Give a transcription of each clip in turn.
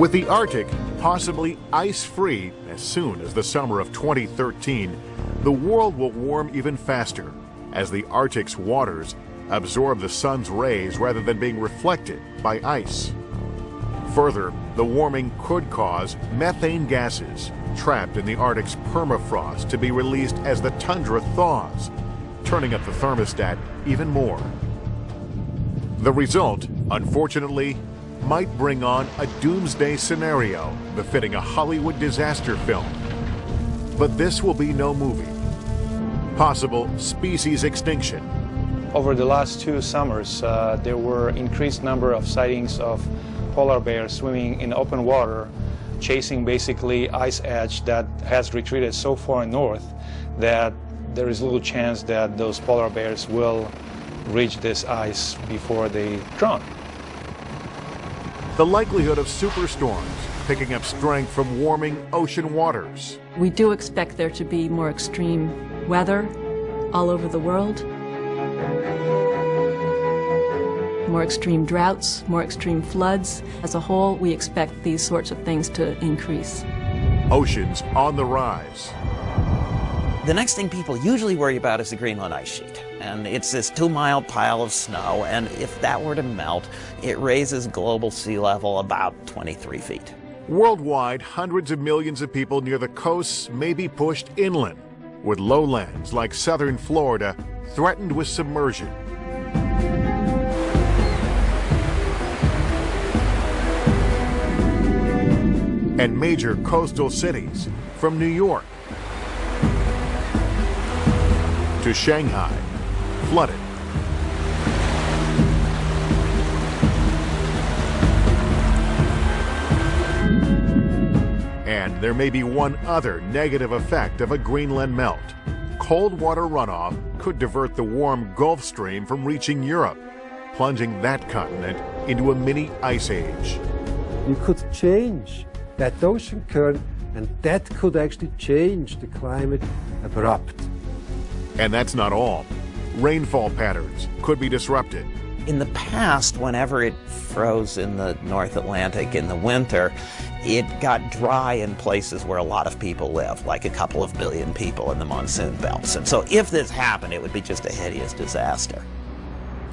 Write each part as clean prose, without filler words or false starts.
With the Arctic possibly ice-free as soon as the summer of 2013, the world will warm even faster as the Arctic's waters absorb the sun's rays rather than being reflected by ice. Further, the warming could cause methane gases trapped in the Arctic's permafrost to be released as the tundra thaws, turning up the thermostat even more. The result, unfortunately, might bring on a doomsday scenario befitting a Hollywood disaster film. But this will be no movie. Possible species extinction. Over the last two summers, there were increased number of sightings of polar bears swimming in open water, chasing basically ice edge that has retreated so far north that there is little chance that those polar bears will reach this ice before they drown. The likelihood of superstorms picking up strength from warming ocean waters. We do expect there to be more extreme weather all over the world. More extreme droughts, more extreme floods. As a whole, we expect these sorts of things to increase. Oceans on the rise. The next thing people usually worry about is the Greenland ice sheet. And it's this 2-mile pile of snow, and if that were to melt, it raises global sea level about 23 feet. Worldwide, hundreds of millions of people near the coasts may be pushed inland, with lowlands like southern Florida threatened with submersion. And major coastal cities, from New York to Shanghai, flooded. And there may be one other negative effect of a Greenland melt. Cold water runoff could divert the warm Gulf Stream from reaching Europe, plunging that continent into a mini ice age. You could change that ocean current, and that could actually change the climate abruptly. And that's not all. Rainfall patterns could be disrupted. In the past, whenever it froze in the North Atlantic in the winter, it got dry in places where a lot of people live, like a couple of billion people in the monsoon belts. And so if this happened, it would be just a hideous disaster.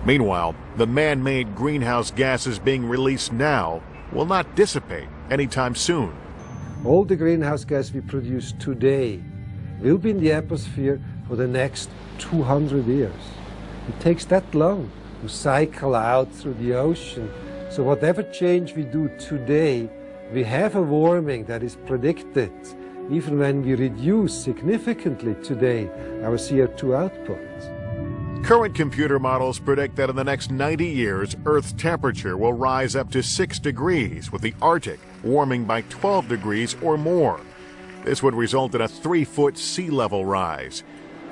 Meanwhile, the man-made greenhouse gases being released now will not dissipate anytime soon. All the greenhouse gas we produce today will be in the atmosphere for the next 200 years. It takes that long to cycle out through the ocean. So whatever change we do today, we have a warming that is predicted, even when we reduce significantly today our CO2 output. Current computer models predict that in the next 90 years, Earth's temperature will rise up to 6 degrees, with the Arctic warming by 12 degrees or more. This would result in a 3-foot sea level rise.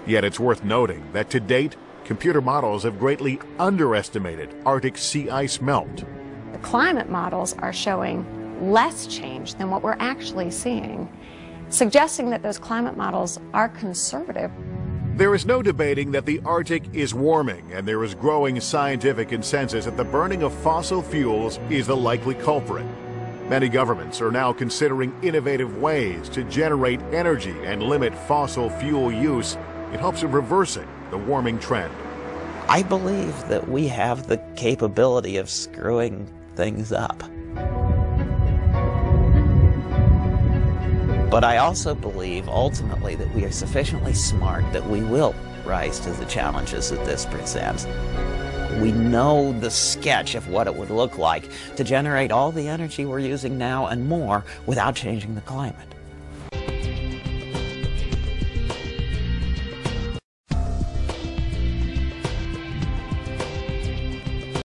Yet it's worth noting that to date, computer models have greatly underestimated Arctic sea ice melt. The climate models are showing less change than what we're actually seeing, suggesting that those climate models are conservative. There is no debating that the Arctic is warming, and there is growing scientific consensus that the burning of fossil fuels is the likely culprit. Many governments are now considering innovative ways to generate energy and limit fossil fuel use in hopes of reversing the warming trend. I believe that we have the capability of screwing things up. But I also believe ultimately that we are sufficiently smart that we will rise to the challenges that this presents. We know the sketch of what it would look like to generate all the energy we're using now and more without changing the climate.